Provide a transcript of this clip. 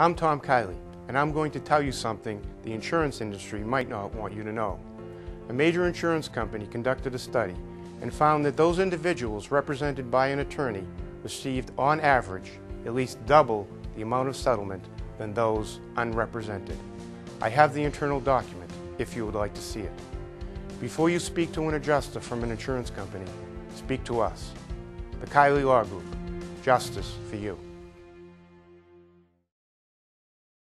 I'm Tom Kiley, and I'm going to tell you something the insurance industry might not want you to know. A major insurance company conducted a study and found that those individuals represented by an attorney received, on average, at least double the amount of settlement than those unrepresented. I have the internal document if you would like to see it. Before you speak to an adjuster from an insurance company, speak to us, the Kiley Law Group. Justice for you.